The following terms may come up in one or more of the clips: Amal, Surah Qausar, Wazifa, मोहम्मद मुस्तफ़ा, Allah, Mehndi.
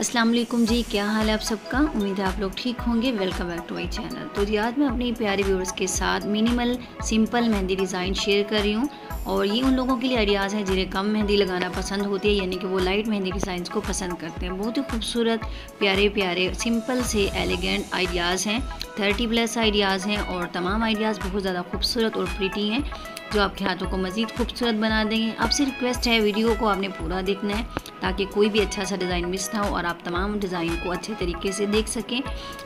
अस्सलाम वालेकुम जी, क्या हाल है आप सबका। उम्मीद है आप लोग ठीक होंगे। Welcome back to my channel. तो जी आज मैं अपने प्यारे व्यूअर्स के साथ minimal simple mehndi design share कर रही हूँ और ये उन लोगों के लिए आइडियाज़ हैं जिन्हें कम मेहंदी लगाना पसंद होती है, यानी कि वो लाइट मेहंदी डिज़ाइंस को पसंद करते हैं। बहुत ही खूबसूरत प्यारे प्यारे सिंपल से एलिगेंट आइडियाज़ हैं, 30+ आइडियाज़ हैं और तमाम आइडियाज़ बहुत ज़्यादा खूबसूरत और प्रीटी हैं जो आपके हाथों को मज़ीद खूबसूरत बना देंगे। आपसे रिक्वेस्ट है वीडियो को आपने पूरा देखना है ताकि कोई भी अच्छा सा डिज़ाइन मिस ना हो और आप तमाम डिज़ाइन को अच्छे तरीके से देख सकें।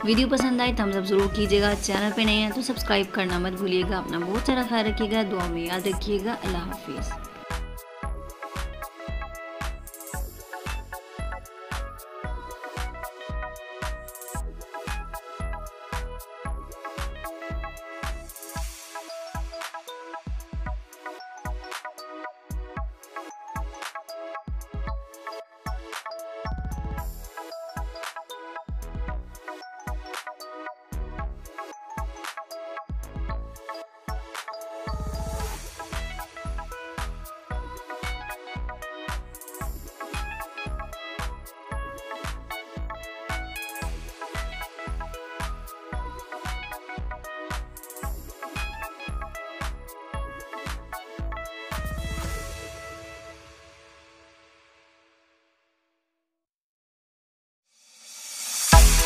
वीडियो पसंद आए थम्स अप ज़रूर कीजिएगा। चैनल पे नए हैं तो सब्सक्राइब करना मत भूलिएगा। अपना बहुत सारा ख्याल रखिएगा, दुआ में याद रखिएगा। अल्लाह हाफिज़।